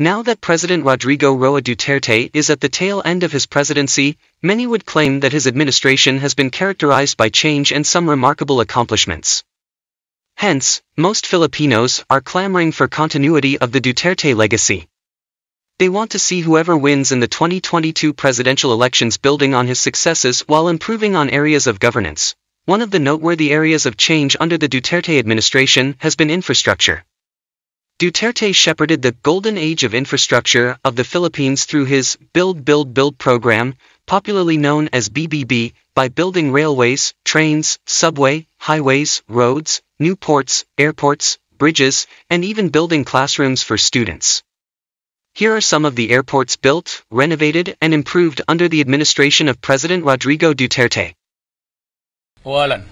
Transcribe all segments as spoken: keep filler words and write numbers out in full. Now that President Rodrigo Roa Duterte is at the tail end of his presidency, many would claim that his administration has been characterized by change and some remarkable accomplishments. Hence, most Filipinos are clamoring for continuity of the Duterte legacy. They want to see whoever wins in the twenty twenty-two presidential elections building on his successes while improving on areas of governance. One of the noteworthy areas of change under the Duterte administration has been infrastructure. Duterte shepherded the Golden Age of Infrastructure of the Philippines through his Build, Build, Build program, popularly known as B B B, by building railways, trains, subway, highways, roads, new ports, airports, bridges, and even building classrooms for students. Here are some of the airports built, renovated, and improved under the administration of President Rodrigo Duterte. Walan,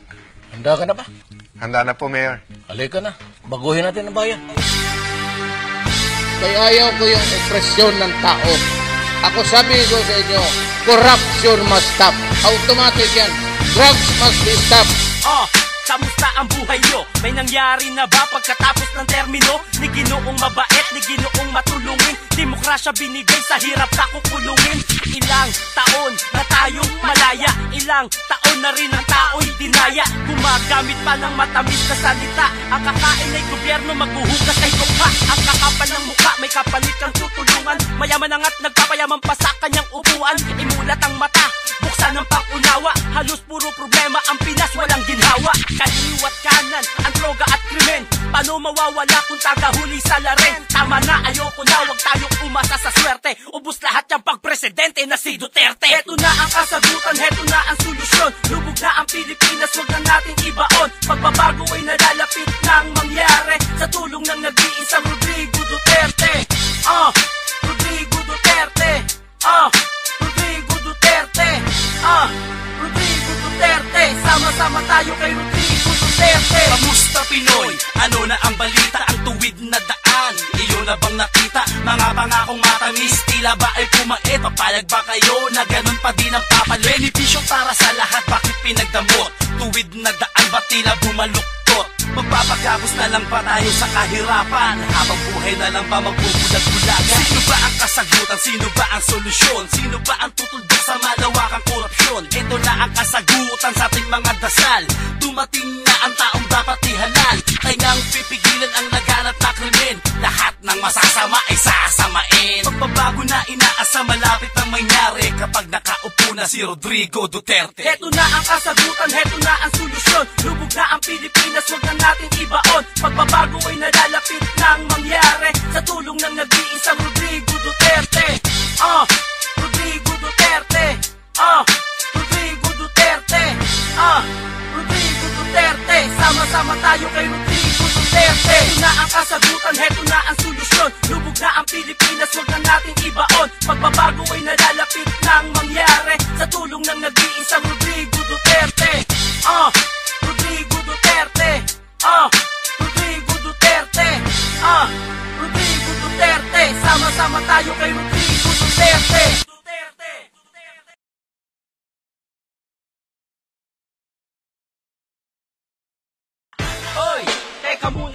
handa ka na ba? Handa na po, Mayor. Halika na, baguhin natin ang bayan. Kaya ayaw ko yung ekspresyon ng tao. Ako sabi ko sa inyo, corruption must stop. Automatic yan. Drugs must be stopped. Oh, kamusta ang buhay nyo? May nangyari na ba pagkatapos ng termino? Ni Ginoong mabait, ni Ginoong matulungin. Demokrasya binigay, sa hirap na kukulungin. Ilang taon na tayong malaya. Ilang taon na rin ang tao'y dinaya. Gumagamit pa ng matamis na salita. Ang kakain ay gobyerno, maghuhugas ay tukha. Ang kakapal ng mukha, may kapalit kang tutulungan. Mayaman ang at nagpapayaman pa sa kanyang upuan. Imulat ang mata, buksan ang pangunawa. Halos puro problema ang Pinas, walang ginhawa. Kaliwat kanan, ang droga at krimen. Paano mawawala kung tagahuli sa laren? Tama na, ayoko na, huwag tayong umasa sa swerte. Ubus lahat yung pagpresidente na si Duterte. Heto na ang kasagutan, heto na ang solusyon. Lubog na ang Pilipinas, huwag na nating ibaon. Pagbabago ay nalalapit ng mangyari sa tulong ng nag-iisang Rodrigo Duterte. Oh, Rodrigo Duterte. Oh, Rodrigo Duterte. Oh, Rodrigo Duterte. Sama-sama tayo kay Rodrigo Duterte. Kamusta Pinoy? Ano na ang balita? Ang tuwid na daan, iyo na bang nakita? Mga pangakong matamis, tila ba ay pumait? Papayag ba kayo na ganun pa din ang papalit? Benefisyong para sa lahat, bakit pinagdamot? Tuwid na daan, ba't tila bumaluktot? Magpapagabos na lang ba tayo sa kahirapan? Habang buhay na lang ba magbubulag-bulagan? Sino ba ang kasagutan? Sino ba ang solusyon? Sino ba ang tutuldo sa malawakang korupsyon? Ito na ang kasagutan sa ating mga dasal. Dumating na ang taong dapat ihalal. Kanyang pipigilan ang naghanap na krimen. Lahat ng masasama ay sasamain. Pagbabago na inaasa, malapit ang mangyari kapag nakaupo na si Rodrigo Duterte. Heto na ang kasagutan, heto na ang solusyon. Lubog na ang Pilipinas, huwag na natin ibaon. Pagbabago ay nalalapit ng mangyari sa tulong ng nag-iisang Rodrigo Duterte. Oh, Rodrigo Duterte. Oh, Rodrigo Duterte. Oh, Rodrigo Duterte. Sama-sama tayo kay Rodrigo Duterte. Heto na ang kasagutan, heto na ang solusyon. Lubog na ang Pilipinas, huwag na natin ibaon. Pagbabago ay nalalapit ng mangyari sa tulong ng nag-iisang Rodrigo Duterte. Oh, Rodrigo Duterte. Oh, Rodrigo Duterte. Oh, Rodrigo Duterte. Sama-sama tayo kay Rodrigo Duterte.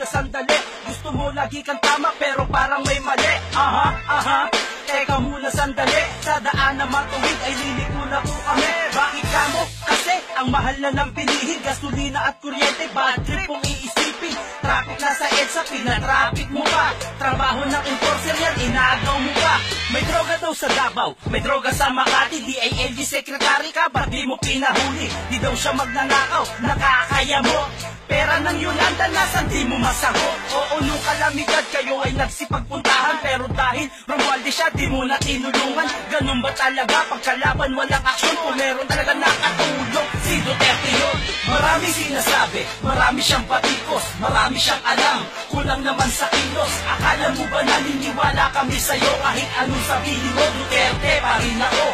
Sandali, gusto mo lagi kang tama pero parang may mali. Aha, aha, teka muna sandali. Sa daan na matuwid ay liliko na po kami. Bakit ka mo? Kasi ang mahal na ng pilihin. Gasolina at kuryente, bad trip kung iisipin. Traffic na sa EDSA, pinatraffic mo pa. Trabaho ng enforcer yan, inaagaw mo pa. May droga daw sa Davao, may droga sa Makati. D I L G secretary ka, ba't di mo pinahuli? Di daw siya magnanakaw, nakakaya mo. Pera ng Yolanda, nasan di mo masagot? Oo, nung kalamidad kayo ay nagsipagpuntahan. Pero dahil Romualde siya, di mo na tinulungan. Ganun ba talaga? Pagkalaban, walang aksyon. Kung meron talaga nakatulong, si Duterte yun. Marami sinasabi, marami siyang patikos, marami siyang alam, kulang naman sa kilos. Akala mo ba naniniwala kami sa'yo? Kahit anong sabihin mo, Duterte pa rin ako.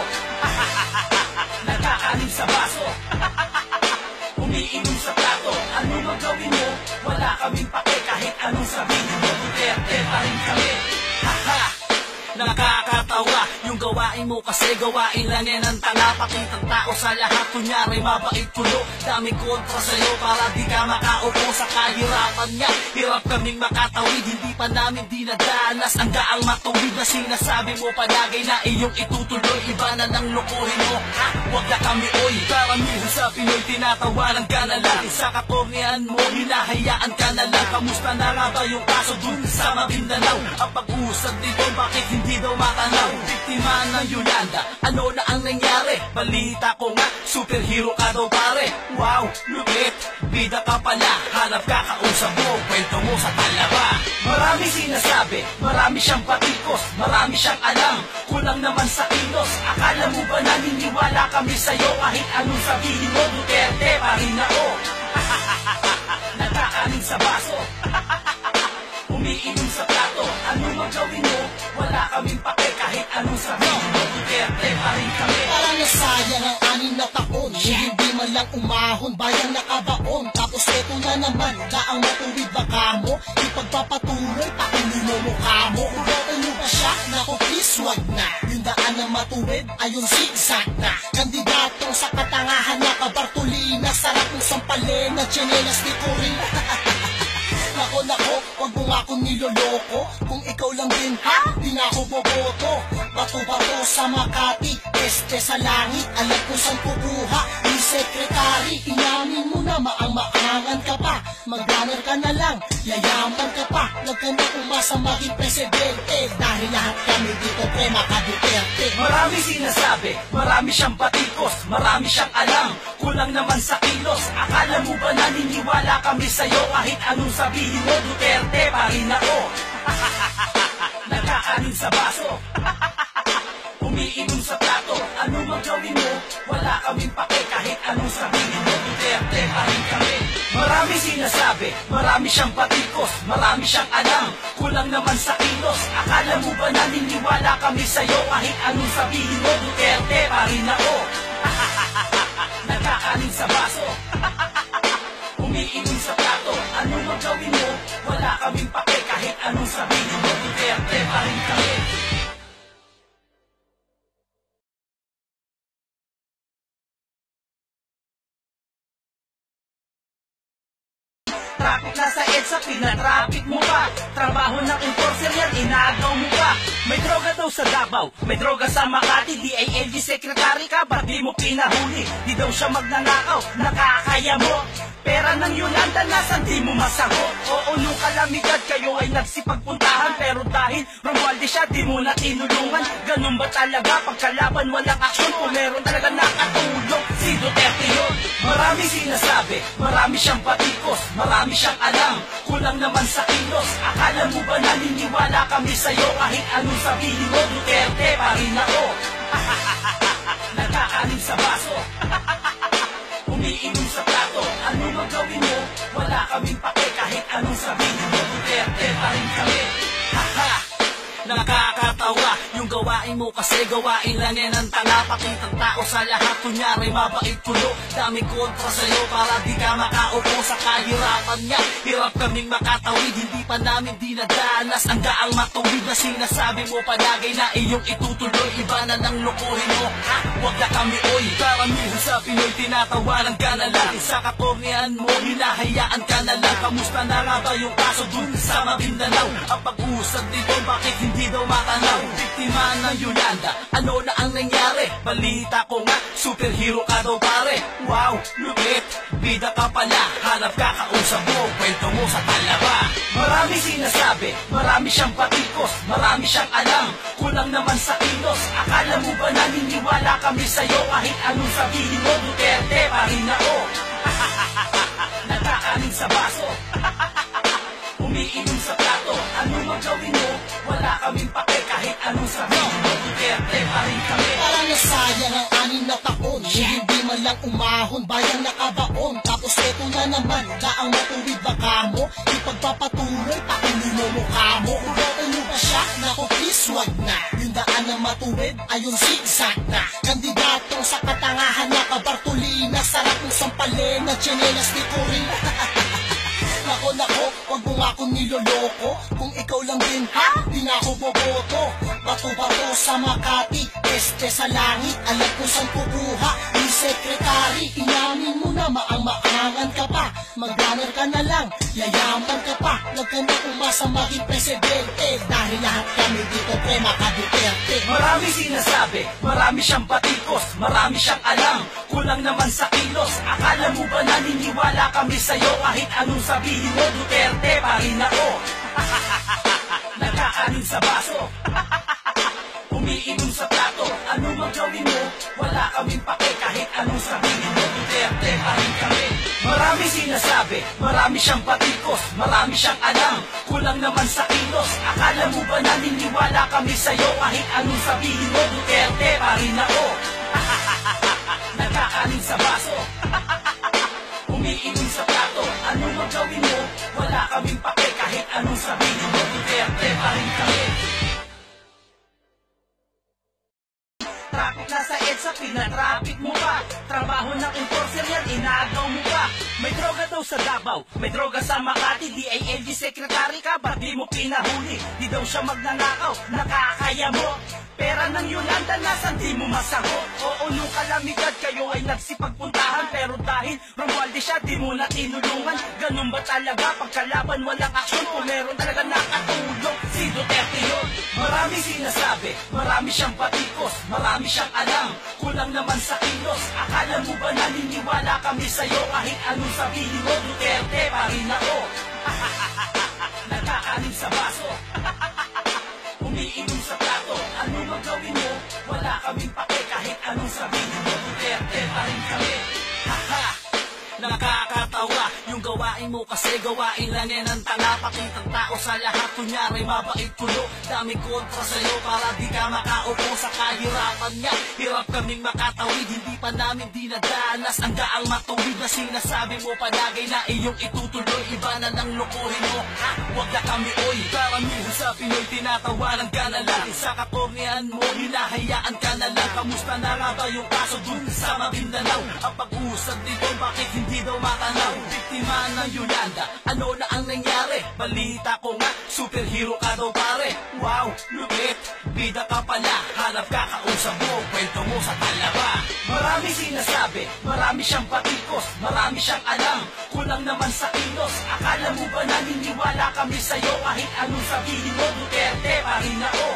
Nakakaalim sa baso, umiinom sa plato. Ano magawin mo? Wala kaming pake. Kahit anong sabihin mo, Duterte pa rin kami. Ha ha, nakakatawa yung gawain mo kasi gawain lang yan ang tanga. Pakitang tao sa lahat, kunyari mabait kulo. Dami kontra sa'yo para di ka makaupo sa kahirapan niya. Hirap kaming makatawid, hindi pa namin dinadanas ang daang matuwid na sinasabi mo palagay na iyong itutuloy. Iba na ng lukuhin mo, ha? Huwag na kami oy. Karamihan sa Pinoy tinatawanan ka na lang, sa katornehan mo hinahayaan ka na lang. Kamusta na nga ba yung kaso dun sa Maguindanao? Ang pag-uusap dito, bakit hindi daw matanaw? Biktima ng Yolanda, ano na ang nangyari? Balita ko nga, superhero ka daw pare. Wow, lupit, bida ka pala. Hanap ka, kausap mo, kwento mo sa talaba. Marami sinasabi, marami siyang patikos, marami siyang alam, kulang naman sa kilos. Akala mo ba naniniwala kami sa'yo? Kahit anong sabihin mo, Duterte pa rin ako. Nakaanin sa baso, umiinom sa plato. Anong magawin mo, wala kaming pake. Kahit anong sabihin mo, Duterte pa rin kami. Parang nasayang ang anim na taon, hindi man lang umahon, bayang nakabaon. Tapos eto na naman, daang matuwid baka mo, ipagpapatuloy, pakunin mo mukha mo. Ulotin mo pa siya, naku please wag na. Yung daan na matuwid, ayun zigzag na. Kandidato sa katangahan na kabartulina, sarap ng sampalena, tsinelas ni Corina. Nako nako, wag mo nga akong niloloko, kung ikaw lang din ha, di na ako boboto. Bato-bato sa Makati, este sa langit, alam ko saan kukuha. Ni sekretary, inamin mo na maang-maangan ka pa, mag-runner ka na lang, yayaman ka pa. Huwag ka na umasa maging presidente, dahil lahat kami dito prema ka Duterte. Marami sinasabi, marami siyang patikos, marami siyang alam, kulang naman sa kilos. Akala mo ba naniniwala kami sa'yo? Kahit anong sabihin mo, Duterte pa rin ako. Nagkaanin sa baso, umiinom sa plato. Anong magawin mo, wala kaming pake. Kahit anong sabihin mo, Duterte pa rin kami. Marami sinasabi, marami siyang patikos, marami siyang alam, kulang naman sa kilos. Akala mo ba naniniwala kami sa'yo? Kahit anong sabihin mo, Duterte pa rin ako. Nagkaanin sa baso, umiinom sa plato. Anong magawin mo, wala kaming pake. Kahit anong sabihin mo, Duterte pa rin kami. Traffic na sa EDSA, pinatraffic mo pa. Trabaho ng enforcer yan, inaagaw mo pa. May droga daw sa Davao, may droga sa Makati. D I L G secretary ka, ba't di mo pinahuli? Di daw siya magnanakaw, nakakaya mo. Pera ng Yolanda, nasan di mo masagot? Oo, nung kalamidad kayo ay nagsipagpuntahan, pero dahil Romualde siya, di mo na tinulungan. Ganun ba talaga? Pagkalaban, walang aksyon. Kung meron talaga nakatulong, si Duterte yun. Marami sinasabi, marami siyang patikos, marami siyang alam, kulang naman sa kilos. Akala mo ba naniniwala kami sa'yo? Kahit anong sabihin mo, Duterte pa rin ako. Nagkaanin sa baso, umiinom sa plato. Anong magawin mo, wala kaming pake. Kahit anong sabihin mo, Duterte pa rin kami. Haha! Nakakatawa yung gawain mo kasi gawain lang yan ang tanga. Pakitang tao sa lahat, kunyari mabait kulo. Dami kontra sa'yo para di ka makaupo sa kahirapan niya. Hirap kaming makatawid, hindi pa namin dinadanas ang daang matuwid na sinasabi mo palagay na iyong itutuloy. Iba na ng lukuhin mo, ha? Huwag na kami oy. Karamihan sa Pinoy tinatawanan ka na lang, sa katornehan mo hinahayaan ka na lang. Kamusta na nga ba yung kaso dun sa Maguindanao? Ang pag-uusap dito, bakit hindi Hindi daw matanaw? Biktima ng Yolanda, ano na ang nangyari? Balita ko nga, superhero ka daw pare. Wow, lupit, bida ka pala. Hanap ka, kausap mo, kwento mo sa talaba. Marami sinasabi, marami siyang patikos, marami siyang alam, kulang naman sa kilos. Akala mo ba naniniwala kami sa'yo? Kahit anong sabihin mo, Duterte pa rin ako. Nagkaanin sa baso, umiinom sa plato. Anong magawin mo, wala kaming pake. Kahit anong sabihin mo, Duterte pa rin kami. Parang nasayang ang anim na taon, hindi man lang umahon, bayang nakabaon. Tapos eto na naman, daang matuwid baka mo, ipagpapatuloy, pakunin mo mukha mo. Ulotin mo pa siya, naku please wag na. Yung daan na matuwid, ayun zigzag na. Kandidato sa katangahan na kabartulina, sarap ng sampalena, tsinelas ni Corina. Nako nako, wag mo nga akong niloloko, kung ikaw lang din ha, di na ako boboto. Tubago sa Makati, este sa langit, alam kung saan kukuha. Ni sekretary, inamin mo na maang-maangan ka pa. Mag-runner ka na lang, layaman ka pa. Huwag ka na umasa maging presidente, dahil lahat kami dito pre makaduterte. Marami sinasabi, marami siyang patikos, marami siyang alam, kulang naman sa kilos. Akala mo ba naniniwala kami sa'yo? Kahit anong sabihin mo, Duterte pa rin ako. Nagkaanin sa baso, umiinom sa plato. Ano mang gawin mo, wala kaming pake. Kahit anong sabihin mo, Duterte pa rin kami. Marami sinasabi, marami siyang patikos, marami siyang alam, kulang naman sa kilos. Akala mo ba naniniwala kami sa'yo? Kahit anong sabihin mo, Duterte pa rin ako. Nagkaanin sa baso, umiinom sa plato. Ano mang gawin mo, wala kaming pake. Kahit anong sabihin mo, Duterte pa rin kami. Traffic na sa EDSA, pinatraffic mo pa. Trabaho ng enforcer yan, inaagaw mo pa. May droga daw sa Davao, may droga sa Makati. D I L G secretary ka, ba't di mo pinahuli? Di daw siya magnanakaw, nakakaya mo. Pera ng Yolanda, nasan di mo masagot. Oo, nung kalamidad kayo ay nagsipagpuntahan, pero dahil Romualde siya, di mo na tinulungan. Ganun ba talaga? Pagkalaban, walang aksyon. Kung meron talaga nakatulong, si Duterte yun. Marami sinasabi, marami siyang patikos, marami siyang alam, kulang naman sa kilos. Akala mo ba naniniwala kami sa'yo? Kahit anong sabihin mo, Duterte pa rin ako. Nagkaanin sa baso, umiinom sa plato. Ano mang gawin mo, wala kaming pake. Kahit anong sabihin mo, Duterte pa rin kami. Haha, nakakatawa yung gawain mo kasi gawain lang yan ang tanga. Pakitang tao sa lahat, kunyari mabait pulo. Daming kontra sa'yo para di ka makaupo sa kahirapan niya. Hirap kaming makatawid, hindi pa namin dinadanas ang daang matuwid na sinasabi mo palagay na iyong itutuloy. Iba na ng lokohin mo, ha? Huwag na kami oy. Karamihan sa Pinoy, tinatawanan ka na lang. Sa katornehan mo, hinahayaan ka na lang. Kamusta na nga ba yung kaso dun sa Maguindanao? Ang pag-uusap dito, bakit hindi Di daw matanaw, biktima ng Yolanda. Ano na ang nangyari? Balita ko nga, superhero ka daw pare. Wow, lupit, bida ka pala. Hanap ka, kausap mo, kwento mo sa talaba. Marami sinasabi, marami siyang patikos, marami siyang alam, kulang naman sa kilos. Akala mo ba naniniwala kami sa'yo? Kahit anong sabihin mo, Duterte pa rin ako.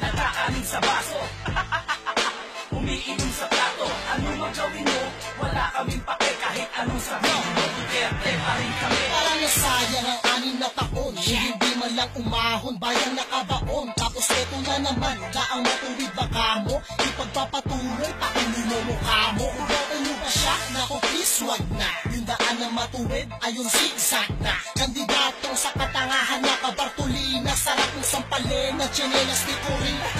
Nakaanin sa baso, umiinom sa plato. Ano mang gawin mo, wala kaming pake. Kahit anong sabihin mo, Duterte pa rin kami. Parang nasayang ang anim na taon, hindi man lang umahon, bayang nakabaon. Tapos eto na naman, daang matuwid baka mo, ipagpapatuloy, pakunin mo mukha mo. Uroon mo ba siya? Naku please, wag na. Yung daan na matuwid, ayon zigzag na. Kandidato sa katangahan na kabartulina, sarap ng sampalin na tsinelas ni Corina.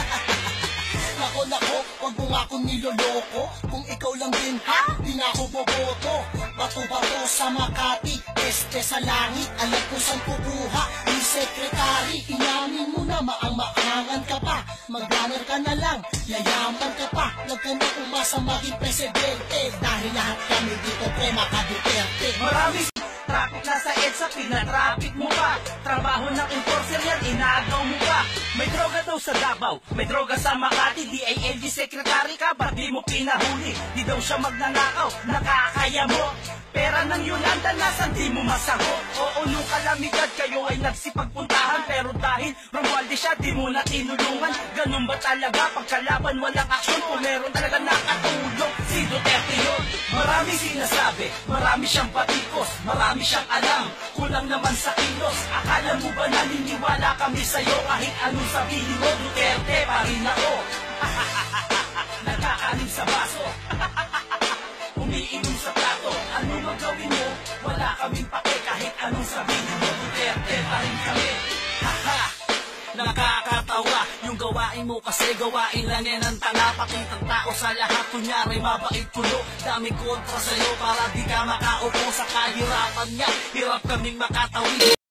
Nako nako, wag mo nga akong niloloko. Kung ikaw lang din ha, di na ako boboto. Bato-bato sa Makati, este sa langit, alam ko saan kukuha. Ni sekretary, inamin mo na maang-maangan ka pa. Mag-runner ka na lang, layaman ka pa. Huwag ka na umasa maging presidente, dahil lahat kami dito pre makaduterte. Marami traffic na sa EDSA, pinatraffic mo pa. Trabaho ng enforcer yan, inaagaw mo pa. May droga daw sa Davao, may droga sa Makati. D I L G secretary ka, ba't di mo pinahuli? Di daw siya magnanakaw, nakakaya mo. Pera ng Yolanda, nasan di mo masagot. Oo, nung kalamidad kayo ay nagsipagpuntahan, pero dahil Romualde siya, di mo na tinulungan. Ganun ba talaga? Pagkalaban, walang aksyon. Kung meron talaga nakatulong, si Duterte yun. Marami sinasabi, marami siyang patikos, marami siyang alam, kulang naman sa kilos. Akala mo ba naniniwala kami sa'yo? Kahit anong sabihin mo, Duterte pa rin ako. Nagkaanin sa baso, umiinom sa plato. Ano mang gawin mo, wala kaming pake. Kahit anong sabihin mo, Duterte pa rin kami. Haha, nakakatawa yung gawain mo kasi gawain lang yan ang tanga. Pakitang tao sa lahat, kunyari mabait pulo. Daming kontra sa'yo para di ka makaupo sa kahirapan niya. Hirap kaming makatawid.